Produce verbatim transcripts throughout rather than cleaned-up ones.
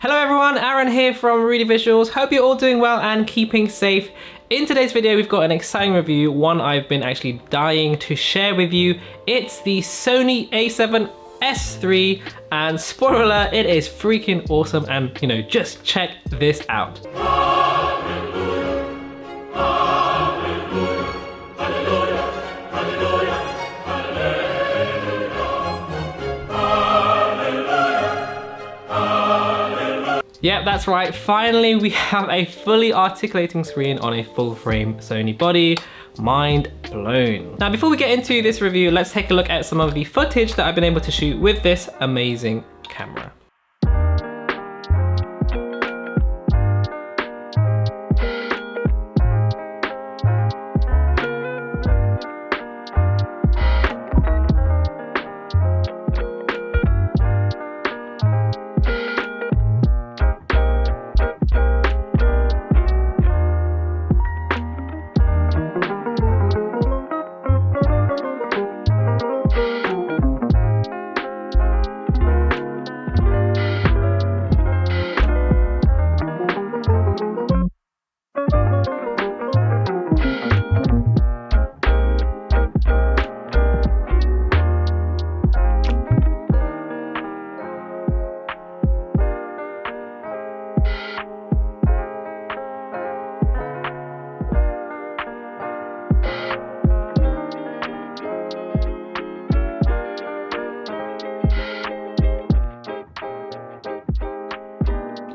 Hello everyone, Aaron here from Rudy Visuals. Hope you're all doing well and keeping safe. In today's video, we've got an exciting review, one I've been actually dying to share with you. It's the Sony A seven S three, and spoiler alert, it is freaking awesome, and you know, just check this out. Yep, that's right, finally we have a fully articulating screen on a full frame Sony body. Mind blown. Now before we get into this review, let's take a look at some of the footage that I've been able to shoot with this amazing camera.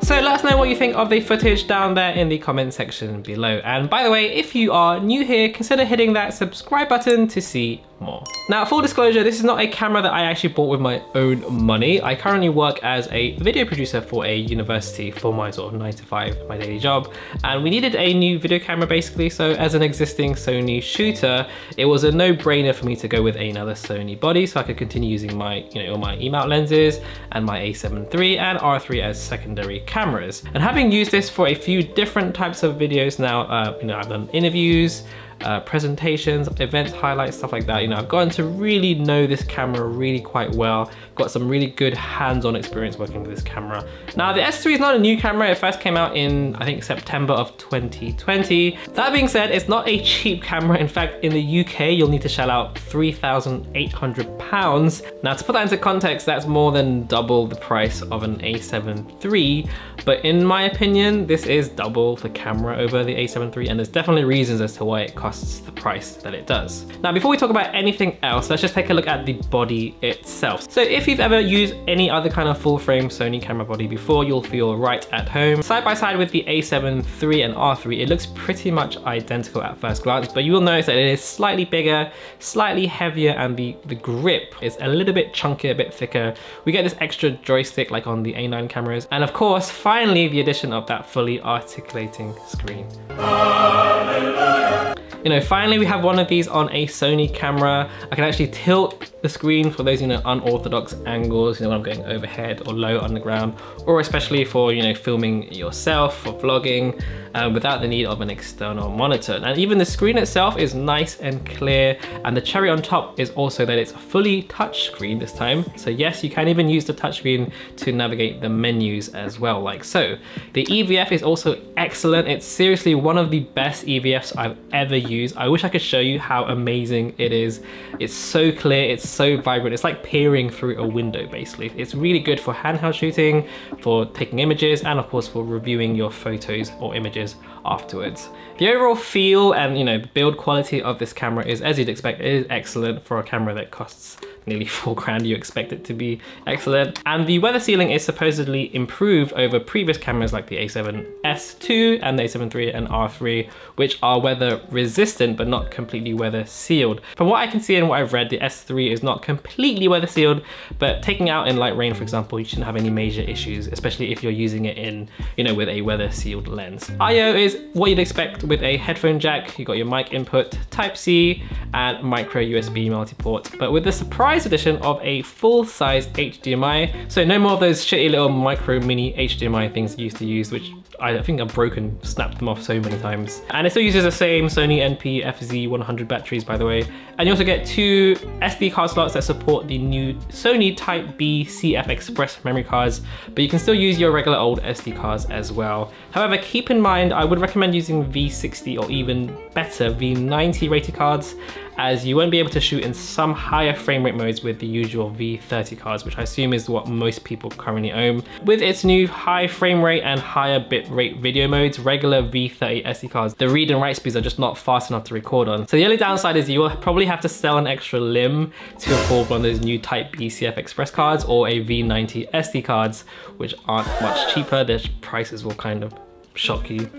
So let us know what you think of the footage down there in the comment section below. And by the way, if you are new here, consider hitting that subscribe button to see more. Now, full disclosure, this is not a camera that I actually bought with my own money. I currently work as a video producer for a university for my sort of nine to five, my daily job. And we needed a new video camera basically. So as an existing Sony shooter, it was a no brainer for me to go with another Sony body so I could continue using my, you know, all my E mount lenses and my A seven three and R three as secondary cameras. And having used this for a few different types of videos now, uh, you know, I've done interviews, Uh, presentations, events, highlights, stuff like that. You know, I've gotten to really know this camera really quite well. Got some really good hands-on experience working with this camera. Now, the S three is not a new camera. It first came out in, I think, September of twenty twenty. That being said, it's not a cheap camera. In fact, in the U K, you'll need to shell out three thousand eight hundred pounds. Now, to put that into context, that's more than double the price of an A seven three. But in my opinion, this is double the camera over the A seven three, and there's definitely reasons as to why it costs the price that it does. Now, before we talk about anything else, let's just take a look at the body itself. So if you've ever used any other kind of full frame Sony camera body before, you'll feel right at home. Side by side with the A seven three and R three, it looks pretty much identical at first glance, but you will notice that it is slightly bigger, slightly heavier, and the, the grip is a little bit chunkier, a bit thicker. We get this extra joystick like on the A nine cameras. And of course, finally, the addition of that fully articulating screen. Hallelujah. You know, finally we have one of these on a Sony camera. I can actually tilt the screen for those, you know, unorthodox angles, you know, when I'm going overhead or low on the ground, or especially for, you know, filming yourself or vlogging um, without the need of an external monitor. And even the screen itself is nice and clear. And the cherry on top is also that it's fully touchscreen this time. So yes, you can even use the touchscreen to navigate the menus as well, like so. The E V F is also excellent. It's seriously one of the best E V Fs I've ever used. I wish I could show you how amazing it is. It's so clear, it's so vibrant. It's like peering through a window, basically. It's really good for handheld shooting, for taking images, and of course for reviewing your photos or images afterwards. The overall feel and, you know, build quality of this camera is, as you'd expect, it is excellent for a camera that costs nearly four grand. You expect it to be excellent. And the weather sealing is supposedly improved over previous cameras like the A seven S two and the A seven three and R three, which are weather resistant but not completely weather sealed. From what I can see and what I've read, the S three is not completely weather sealed, but taking out in light rain, for example, you shouldn't have any major issues, especially if you're using it in, you know, with a weather sealed lens. I O is what you'd expect with a headphone jack. You got your mic input, Type C, and micro U S B multiport. But with the surprise revised edition of a full-size H D M I. So no more of those shitty little micro mini H D M I things you used to use, which I think I've broken, snapped them off so many times. And it still uses the same Sony N P F Z one hundred batteries, by the way. And you also get two S D card slots that support the new Sony Type B CFexpress memory cards, but you can still use your regular old S D cards as well. However, keep in mind, I would recommend using V sixty or even better V ninety rated cards, as you won't be able to shoot in some higher frame rate modes with the usual V thirty cards, which I assume is what most people currently own. With its new high frame rate and higher bit rate video modes, regular V thirty S D cards, the read and write speeds are just not fast enough to record on. So the only downside is you will probably have to sell an extra limb to afford one of those new Type B CFexpress cards or a V ninety S D cards, which aren't much cheaper. Their prices will kind of shock you.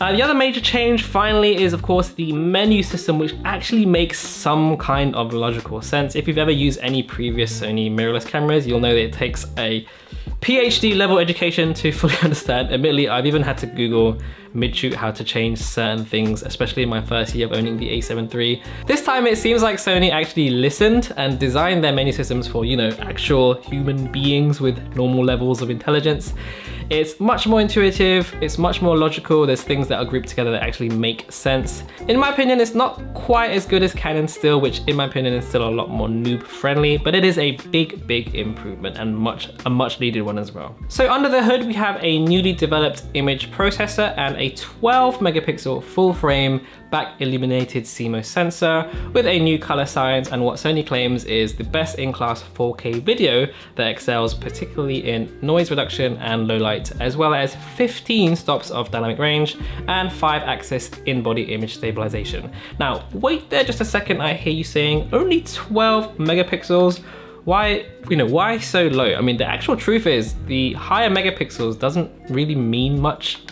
Uh, the other major change finally is of course the menu system, which actually makes some kind of logical sense. If you've ever used any previous Sony mirrorless cameras, you'll know that it takes a PhD level education to fully understand. Admittedly, I've even had to Google mid-shoot how to change certain things, especially in my first year of owning the A seven three. This time it seems like Sony actually listened and designed their menu systems for, you know, actual human beings with normal levels of intelligence. It's much more intuitive, it's much more logical, there's things that are grouped together that actually make sense. In my opinion, it's not quite as good as Canon still, which in my opinion is still a lot more noob friendly, but it is a big, big improvement and much a much needed one as well. So under the hood, we have a newly developed image processor and a twelve megapixel full frame back illuminated C M O S sensor with a new color science and what Sony claims is the best in class four K video that excels particularly in noise reduction and low light, as well as fifteen stops of dynamic range and five axis in-body image stabilization. Now, wait there just a second, I hear you saying only twelve megapixels. Why, you know, why so low? I mean, the actual truth is the higher megapixels doesn't really mean much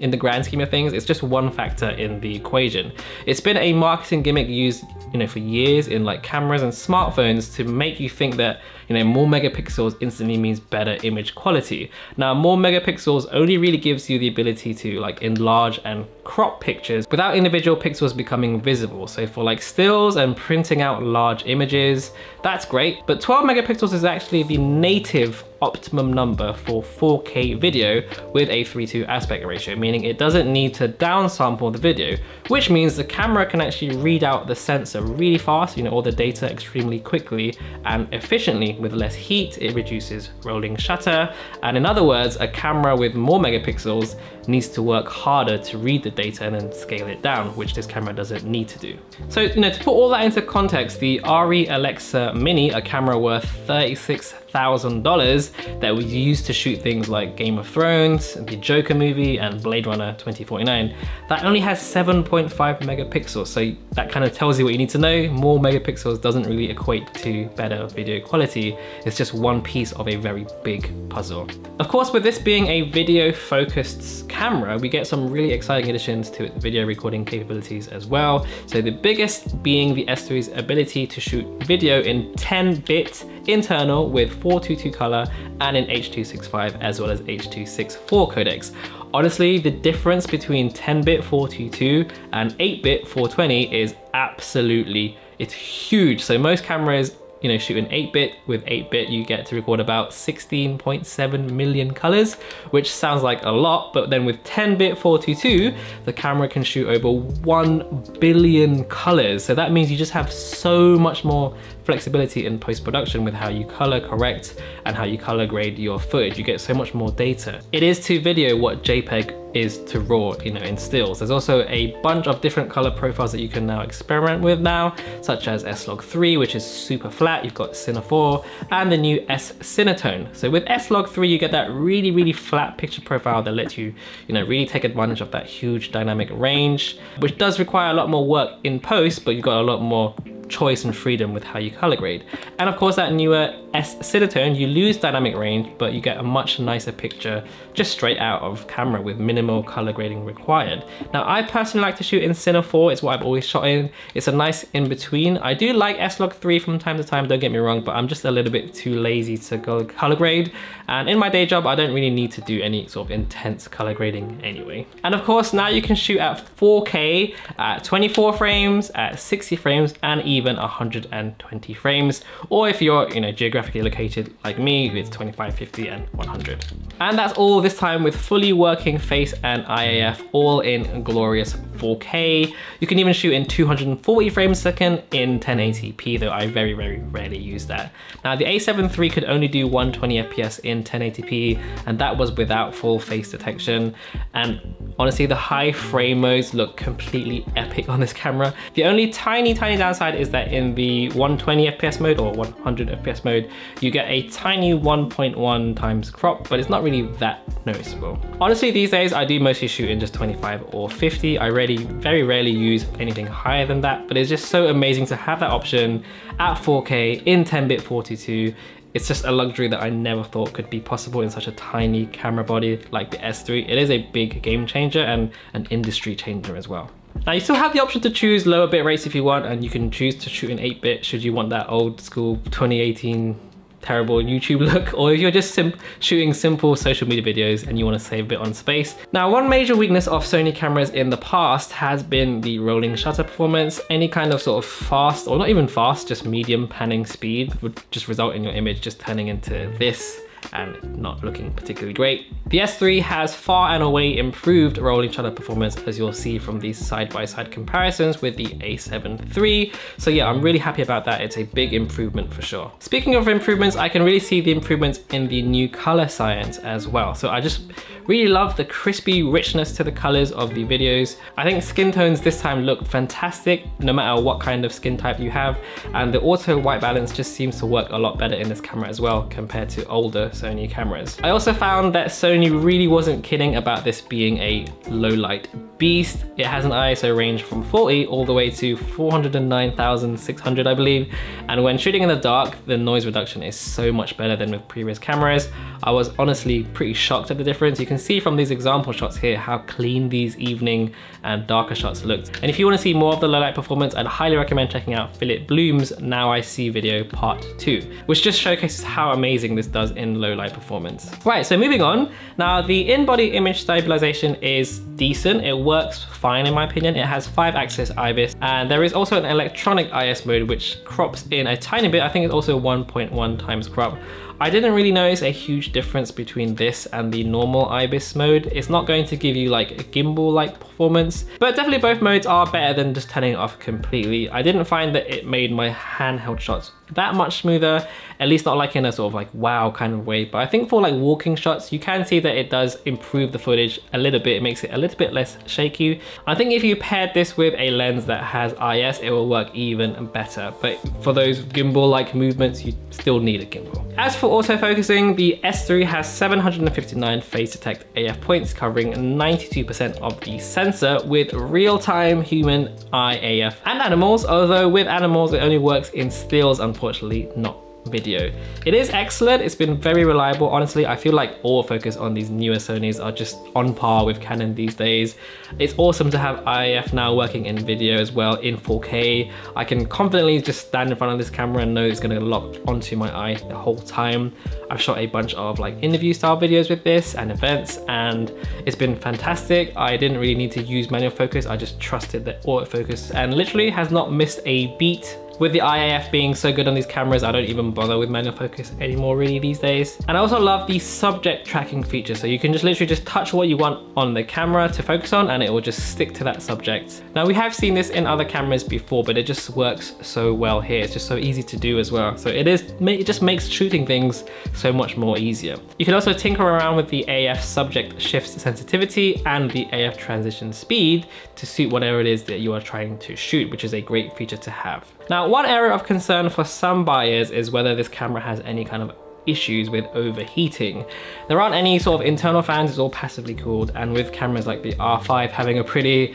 in the grand scheme of things. It's just one factor in the equation. It's been a marketing gimmick used, you know, for years in like cameras and smartphones to make you think that, you know, more megapixels instantly means better image quality. Now, more megapixels only really gives you the ability to like enlarge and crop pictures without individual pixels becoming visible. So for like stills and printing out large images, that's great. But twelve megapixels is actually the native optimum number for four K video with a three two aspect ratio, meaning it doesn't need to downsample the video, which means the camera can actually read out the sensor really fast, you know, all the data extremely quickly and efficiently with less heat. It reduces rolling shutter. And in other words, a camera with more megapixels needs to work harder to read the data and then scale it down, which this camera doesn't need to do. So, you know, to put all that into context, the R E Alexa Mini, a camera worth thirty-six thousand dollars that we used to shoot things like Game of Thrones, the Joker movie, and Blade Runner twenty forty-nine, that only has seven point five megapixels. So that kind of tells you what you need to know. More megapixels doesn't really equate to better video quality. It's just one piece of a very big puzzle. Of course, with this being a video-focused camera, we get some really exciting additions to its video recording capabilities as well. So the biggest being the S three's ability to shoot video in ten bit internal with four two two color and in H two sixty-five as well as H two sixty-four codecs. Honestly, the difference between ten bit four twenty-two and eight bit four twenty is absolutely, it's huge. So most cameras, you know, shoot in eight bit. With eight bit, you get to record about sixteen point seven million colors, which sounds like a lot, but then with ten bit four twenty-two, the camera can shoot over one billion colors. So that means you just have so much more flexibility in post-production with how you color correct and how you color grade your footage. You get so much more data. It is to video what JPEG is to raw, you know, in stills. There's also a bunch of different color profiles that you can now experiment with now, such as S log three, which is super flat. You've got Cine four and the new S Cinetone. So with S log three, you get that really, really flat picture profile that lets you, you know, really take advantage of that huge dynamic range, which does require a lot more work in post, but you've got a lot more choice and freedom with how you color grade. And of course that newer S-Cinetone, you lose dynamic range, but you get a much nicer picture just straight out of camera with minimal color grading required. Now I personally like to shoot in Cine four, it's what I've always shot in. It's a nice in-between. I do like S-Log three from time to time, don't get me wrong, but I'm just a little bit too lazy to go color grade. And in my day job, I don't really need to do any sort of intense color grading anyway. And of course, now you can shoot at four K, at twenty-four frames, at sixty frames, and even one hundred twenty frames. Or if you're, you know, geographically located like me, it's twenty-five, fifty, and one hundred. And that's all this time with fully working face and I A F, all in glorious four K. You can even shoot in two hundred forty frames a second in ten eighty p, though I very, very rarely use that. Now the A seven three could only do one twenty F P S in ten eighty p, and that was without full face detection. And honestly, the high frame modes look completely epic on this camera. The only tiny, tiny downside is that in the one twenty F P S mode or one hundred F P S mode, you get a tiny one point one times crop, but it's not really that noticeable. Honestly, these days, I do mostly shoot in just twenty-five or fifty. I really, very rarely use anything higher than that, but it's just so amazing to have that option at four K in ten bit forty-two. It's just a luxury that I never thought could be possible in such a tiny camera body like the S three. It is a big game changer and an industry changer as well. Now you still have the option to choose lower bit rates if you want, and you can choose to shoot in eight bit should you want that old school twenty eighteen terrible YouTube look, or if you're just sim shooting simple social media videos and you want to save a bit on space. Now one major weakness of Sony cameras in the past has been the rolling shutter performance. Any kind of sort of fast, or not even fast, just medium panning speed would just result in your image just turning into this and not looking particularly great. The S three has far and away improved rolling shutter performance, as you'll see from these side-by-side comparisons with the A seven three. So yeah, I'm really happy about that. It's a big improvement for sure. Speaking of improvements, I can really see the improvements in the new color science as well. So I just really love the crispy richness to the colors of the videos. I think skin tones this time look fantastic, no matter what kind of skin type you have. And the auto white balance just seems to work a lot better in this camera as well, compared to older Sony cameras. I also found that Sony really wasn't kidding about this being a low light beast. It has an I S O range from forty all the way to four hundred nine thousand six hundred, I believe. And when shooting in the dark, the noise reduction is so much better than with previous cameras. I was honestly pretty shocked at the difference. You can see from these example shots here how clean these evening and darker shots looked. And if you want to see more of the low light performance, I'd highly recommend checking out Philip Bloom's Now I See video part two, which just showcases how amazing this does in low light performance. Right, so moving on. Now the in-body image stabilization is decent. It works fine in my opinion. It has five axis I B I S, and there is also an electronic I S mode which crops in a tiny bit. I think it's also one point one times crop. I didn't really notice a huge difference between this and the normal I B I S mode. It's not going to give you like a gimbal-like performance, but definitely both modes are better than just turning it off completely. I didn't find that it made my handheld shots that much smoother, at least not like in a sort of like wow kind of way. But I think for like walking shots, you can see that it does improve the footage a little bit. It makes it a little bit less shaky. I think if you paired this with a lens that has I S, it will work even better. But for those gimbal-like movements, you still need a gimbal. As for autofocusing, the S three has seven hundred fifty-nine phase detect A F points covering ninety-two percent of the sensor with real-time human eye A F and animals, although with animals it only works in stills, unfortunately, not video. It is excellent. It's been very reliable. Honestly, I feel like autofocus on these newer Sonys are just on par with Canon these days. It's awesome to have I A F now working in video as well in four K. I can confidently just stand in front of this camera and know it's going to lock onto my eye the whole time. I've shot a bunch of like interview style videos with this and events, and it's been fantastic. I didn't really need to use manual focus. I just trusted the autofocus and literally has not missed a beat. With the I A F being so good on these cameras, I don't even bother with manual focus anymore really these days. And I also love the subject tracking feature. So you can just literally just touch what you want on the camera to focus on and it will just stick to that subject. Now we have seen this in other cameras before, but it just works so well here. It's just so easy to do as well. So it is, it just makes shooting things so much more easier. You can also tinker around with the A F subject shift sensitivity and the A F transition speed to suit whatever it is that you are trying to shoot, which is a great feature to have. Now, one area of concern for some buyers is whether this camera has any kind of issues with overheating. There aren't any sort of internal fans, it's all passively cooled, and with cameras like the R five having a pretty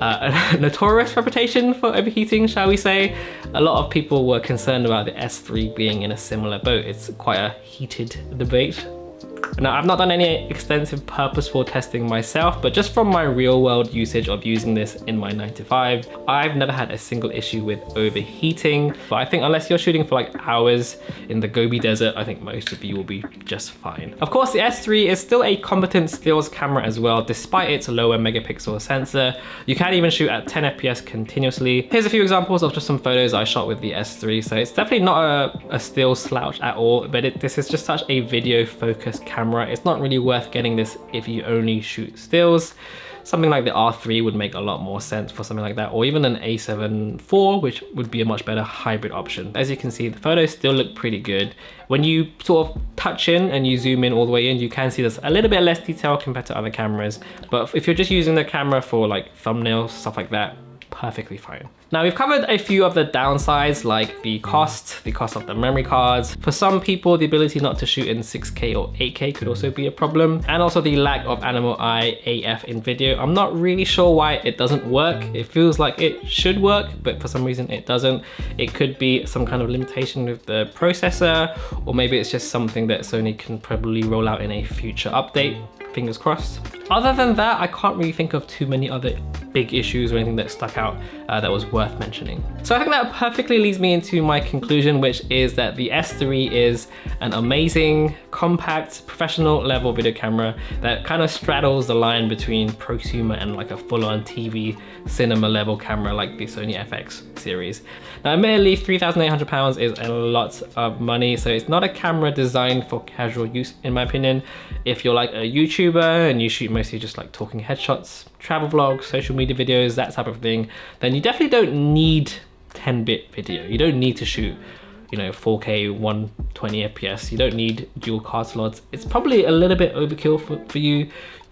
uh, a notorious reputation for overheating, shall we say. A lot of people were concerned about the S three being in a similar boat. It's quite a heated debate. Now, I've not done any extensive purposeful testing myself, but just from my real world usage of using this in my nine to five, I've never had a single issue with overheating. But I think unless you're shooting for like hours in the Gobi Desert, I think most of you will be just fine. Of course, the S three is still a competent stills camera as well, despite its lower megapixel sensor. You can even shoot at ten F P S continuously. Here's a few examples of just some photos I shot with the S three. So it's definitely not a, a still slouch at all, but it, this is just such a video focused camera. It's not really worth getting this if you only shoot stills. Something like the R three would make a lot more sense for something like that, or even an A seven four, which would be a much better hybrid option. As you can see, the photos still look pretty good. When you sort of touch in and you zoom in all the way in, you can see there's a little bit less detail compared to other cameras. But if you're just using the camera for like thumbnails, stuff like that, perfectly fine. Now, we've covered a few of the downsides, like the cost, the cost of the memory cards. For some people, the ability not to shoot in six K or eight K could also be a problem. And also the lack of animal eye A F in video. I'm not really sure why it doesn't work. It feels like it should work, but for some reason it doesn't. It could be some kind of limitation with the processor, or maybe it's just something that Sony can probably roll out in a future update. Fingers crossed. Other than that, I can't really think of too many other big issues or anything that stuck out uh, that was worth mentioning. So I think that perfectly leads me into my conclusion, which is that the S three is an amazing, compact, professional level video camera that kind of straddles the line between prosumer and like a full-on T V cinema level camera like the Sony F X series. Now, admittedly, three thousand eight hundred pounds is a lot of money, so it's not a camera designed for casual use, in my opinion. If you're like a YouTuber and you shoot mostly just like talking headshots, travel vlogs, social media videos, that type of thing, then you definitely don't need ten bit video. You don't need to shoot, you know, four K, one twenty F P S. You don't need dual card slots. It's probably a little bit overkill for, for you.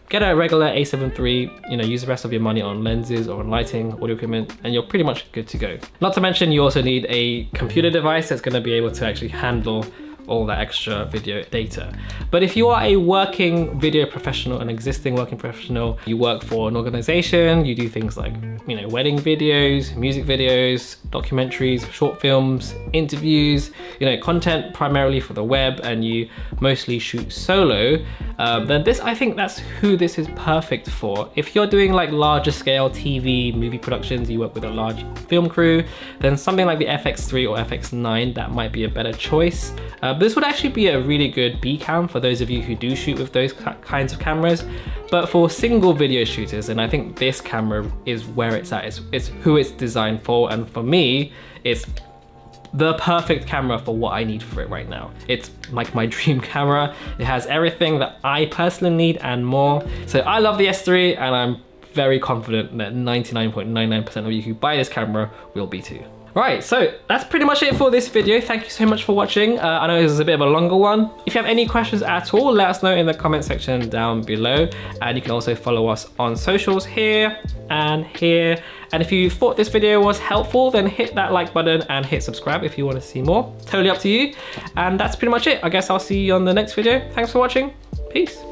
Get a regular A seven three, you know, use the rest of your money on lenses or on lighting, audio equipment, and you're pretty much good to go. Not to mention, you also need a computer device that's gonna be able to actually handle all that extra video data. But if you are a working video professional, an existing working professional, you work for an organization, you do things like, you know, wedding videos, music videos, documentaries, short films, interviews, you know, content primarily for the web, and you mostly shoot solo, um, then this, I think that's who this is perfect for. If you're doing like larger scale T V, movie productions, you work with a large film crew, then something like the F X three or F X nine, that might be a better choice. Um, This would actually be a really good B cam for those of you who do shoot with those kinds of cameras, but for single video shooters, and I think this camera is where it's at. It's, it's who it's designed for, and for me, it's the perfect camera for what I need for it right now. It's like my dream camera. It has everything that I personally need and more. So I love the S three, and I'm very confident that ninety-nine point nine nine percent of you who buy this camera will be too. Right, so that's pretty much it for this video. Thank you so much for watching. Uh, I know this is a bit of a longer one. If you have any questions at all, let us know in the comment section down below. And you can also follow us on socials here and here. And if you thought this video was helpful, then hit that like button and hit subscribe if you want to see more. Totally up to you. And that's pretty much it. I guess I'll see you on the next video. Thanks for watching. Peace.